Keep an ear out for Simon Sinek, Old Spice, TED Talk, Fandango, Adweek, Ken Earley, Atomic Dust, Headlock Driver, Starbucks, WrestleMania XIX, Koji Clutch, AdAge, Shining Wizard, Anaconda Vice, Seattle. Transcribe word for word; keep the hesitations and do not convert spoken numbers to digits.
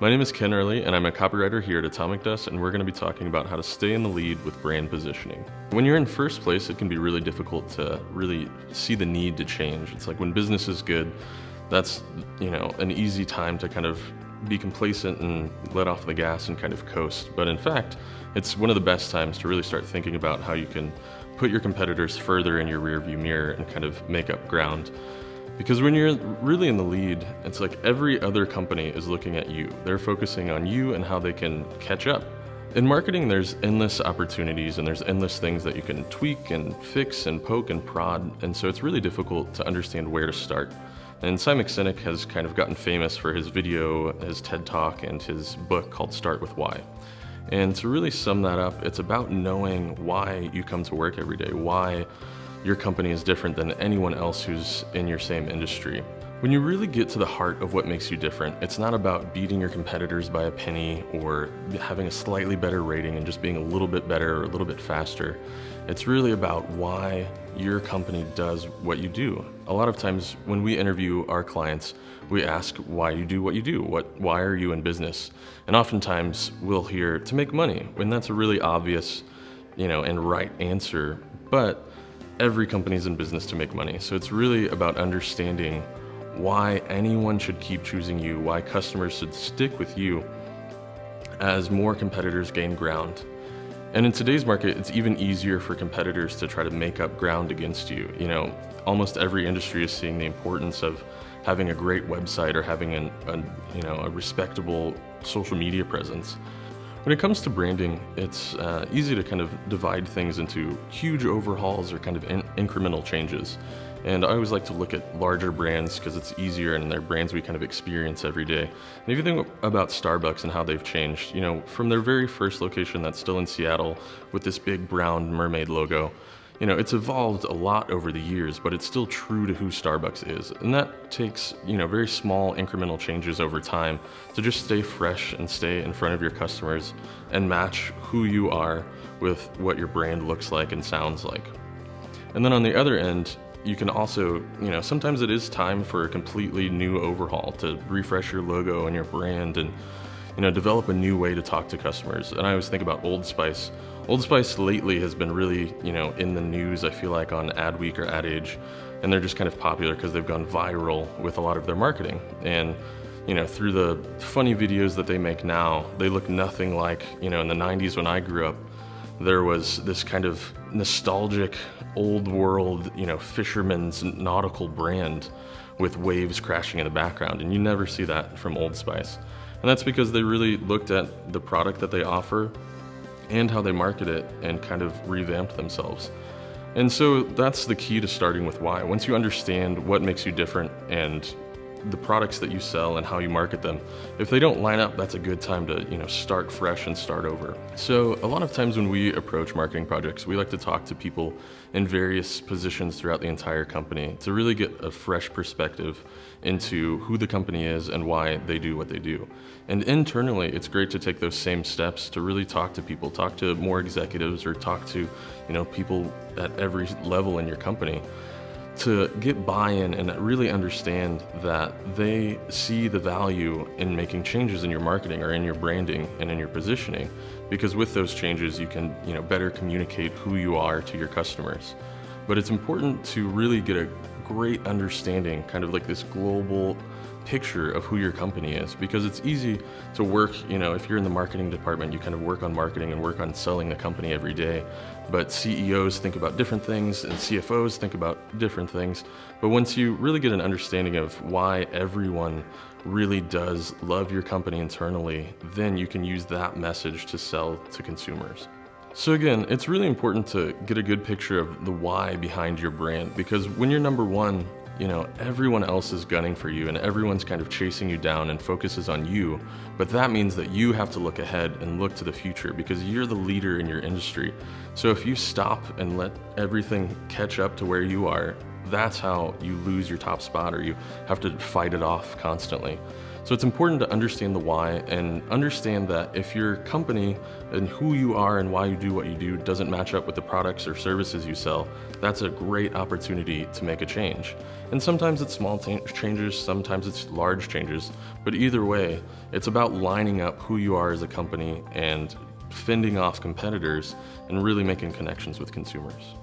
My name is Ken Earley, and I'm a copywriter here at Atomic Dust, and we're going to be talking about how to stay in the lead with brand positioning. When you're in first place, it can be really difficult to really see the need to change. It's like when business is good, that's, you know, an easy time to kind of be complacent and let off the gas and kind of coast. But in fact, it's one of the best times to really start thinking about how you can put your competitors further in your rearview mirror and kind of make up ground. Because when you're really in the lead, it's like every other company is looking at you. They're focusing on you and how they can catch up. In marketing, there's endless opportunities and there's endless things that you can tweak and fix and poke and prod. And so it's really difficult to understand where to start. And Simon Sinek has kind of gotten famous for his video, his TED Talk, and his book called Start With Why. And to really sum that up, it's about knowing why you come to work every day, why your company is different than anyone else who's in your same industry. When you really get to the heart of what makes you different, it's not about beating your competitors by a penny or having a slightly better rating and just being a little bit better or a little bit faster. It's really about why your company does what you do. A lot of times when we interview our clients, we ask why you do what you do. What, why are you in business? And oftentimes we'll hear to make money, when that's a really obvious, you know, and right answer. But every company's in business to make money. So it's really about understanding why anyone should keep choosing you, why customers should stick with you as more competitors gain ground. And in today's market, it's even easier for competitors to try to make up ground against you. You know, almost every industry is seeing the importance of having a great website or having an, a, you know, a respectable social media presence. When it comes to branding, it's uh, easy to kind of divide things into huge overhauls or kind of in incremental changes. And I always like to look at larger brands because it's easier and they're brands we kind of experience every day. And if you think about Starbucks and how they've changed, you know, from their very first location that's still in Seattle with this big brown mermaid logo, you know, it's evolved a lot over the years, but it's still true to who Starbucks is. And that takes, you know, very small incremental changes over time to just stay fresh and stay in front of your customers and match who you are with what your brand looks like and sounds like. And then on the other end, you can also, you know, sometimes it is time for a completely new overhaul to refresh your logo and your brand and, you know, develop a new way to talk to customers. And I always think about Old Spice. Old Spice lately has been really, you know, in the news, I feel like, on Adweek or AdAge, and they're just kind of popular because they've gone viral with a lot of their marketing. And, you know, through the funny videos that they make now, they look nothing like, you know, in the nineties when I grew up, there was this kind of nostalgic, old world, you know, fisherman's nautical brand with waves crashing in the background, and you never see that from Old Spice. And that's because they really looked at the product that they offer and how they market it and kind of revamped themselves. And so that's the key to starting with why. Once you understand what makes you different and the products that you sell and how you market them, if they don't line up, that's a good time to, you know, start fresh and start over. So a lot of times when we approach marketing projects, we like to talk to people in various positions throughout the entire company to really get a fresh perspective into who the company is and why they do what they do. And internally, it's great to take those same steps to really talk to people, talk to more executives or talk to, you know, people at every level in your company, to get buy-in and really understand that they see the value in making changes in your marketing or in your branding and in your positioning, because with those changes you can, you know, better communicate who you are to your customers. But it's important to really get a great understanding, kind of like this global picture of who your company is, because it's easy to work, you know, if you're in the marketing department, you kind of work on marketing and work on selling the company every day. But C E Os think about different things and C F Os think about different things. But once you really get an understanding of why everyone really does love your company internally, then you can use that message to sell to consumers. So again, it's really important to get a good picture of the why behind your brand, because when you're number one, you know, everyone else is gunning for you and everyone's kind of chasing you down and focuses on you. But that means that you have to look ahead and look to the future because you're the leader in your industry. So if you stop and let everything catch up to where you are, that's how you lose your top spot or you have to fight it off constantly. So it's important to understand the why and understand that if your company and who you are and why you do what you do doesn't match up with the products or services you sell, that's a great opportunity to make a change. And sometimes it's small changes, sometimes it's large changes, but either way, it's about lining up who you are as a company and fending off competitors and really making connections with consumers.